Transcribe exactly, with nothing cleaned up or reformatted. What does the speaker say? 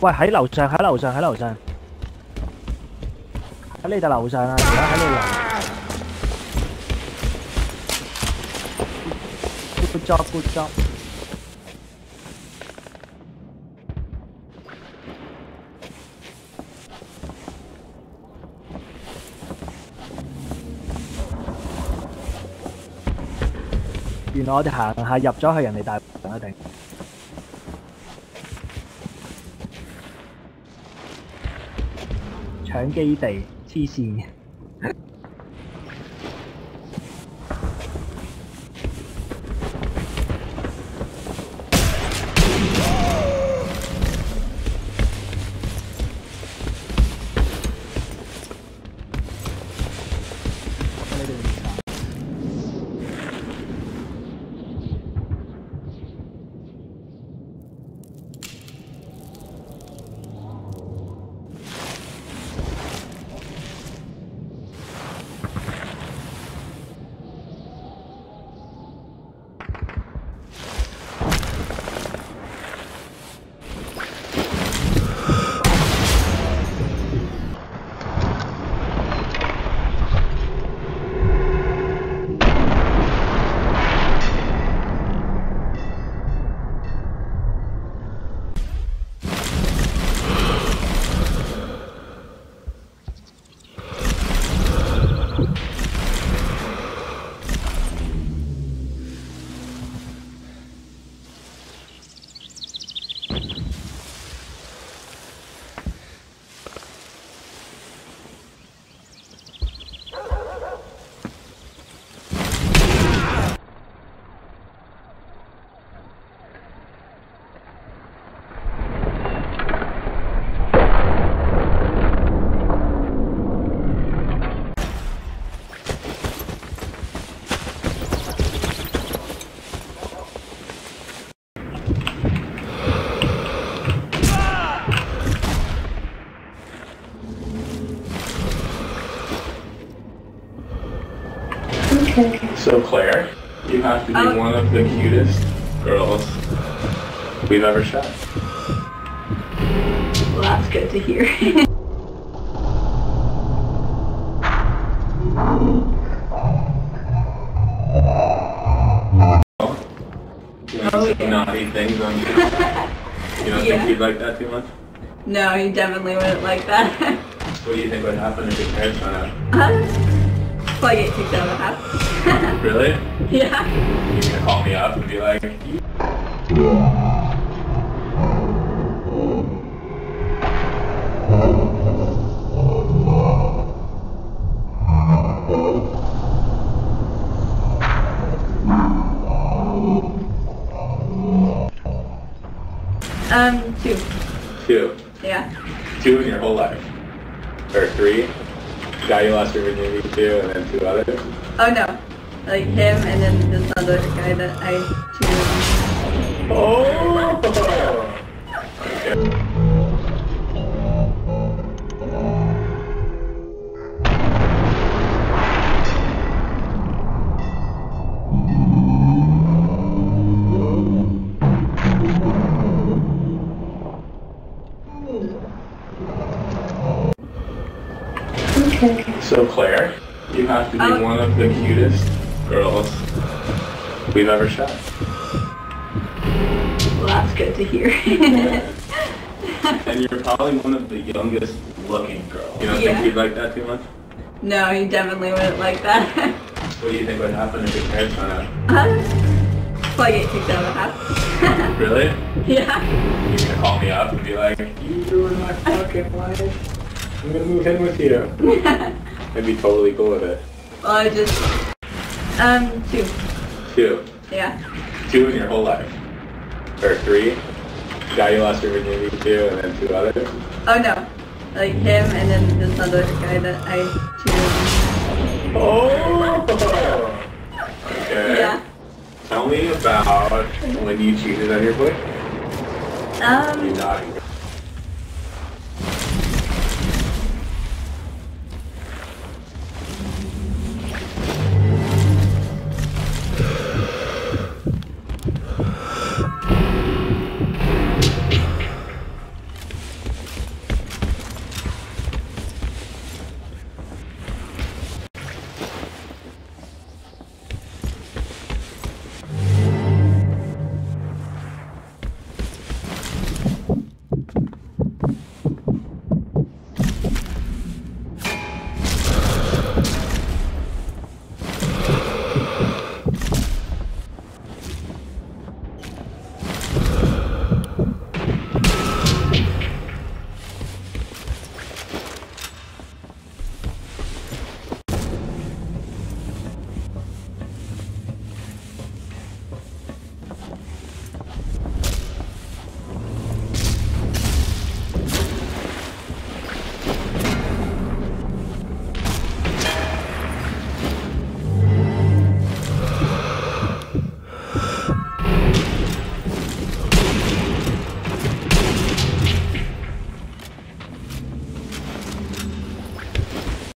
喂，喺樓上，喺樓上，喺樓上，喺你度樓上啊！而家喺你樓。Good job, good job。原來我哋行下入咗去人哋大堂一定。 搶基地，黐線！So Claire, you have to be oh. one of the cutest girls we've ever shot. Well, that's good to hear. Oh, you know, oh, yeah. Naughty things on you. You don't yeah. think he'd like that too much? No, he definitely wouldn't like that. What do you think would happen if your parents found out? Uh, Well, I get kicked out of the house. Really? Yeah. You're gonna call me up and be like, Um, two. Two? Yeah. Two in your whole life? Or three? The guy you lost your virginity to, and then two others? Oh no. Like him, and then this other guy that I cheated on. Oh! So Claire, you have to be oh. one of the cutest girls we've ever shot. Well, that's good to hear. And you're probably one of the youngest looking girls. You don't yeah. think he'd like that too much? No, he definitely wouldn't like that. What do you think would happen if your parents found out? Uh, well, I get kicked out of the house. Really? Yeah. You're gonna call me up and be like, you ruined my fucking life. I'm gonna move in with you. I'd be totally cool with it. Well, I just... Um, two. Two? Yeah. Two in your whole life? Or three? The guy you lost your virginity to, and then two others? Oh no. Like him, and then this other guy that I cheated on. Oh! Okay. Yeah. Tell me about when you cheated on your boyfriend. Um... You naughty.